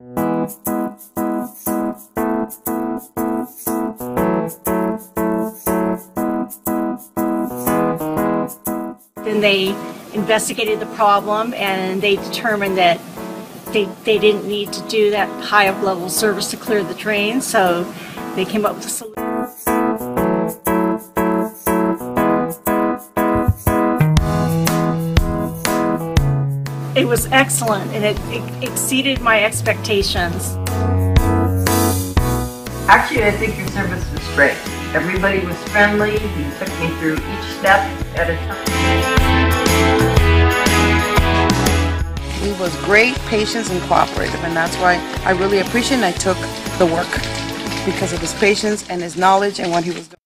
Then they investigated the problem and they determined that they didn't need to do that high up level service to clear the drain, so they came up with a solution. It was excellent and it exceeded my expectations. Actually, I think your service was great. Everybody was friendly. You took me through each step at a time. It was great, patience, and cooperative, and that's why I really appreciate and I took the work because of his patience and his knowledge and what he was doing.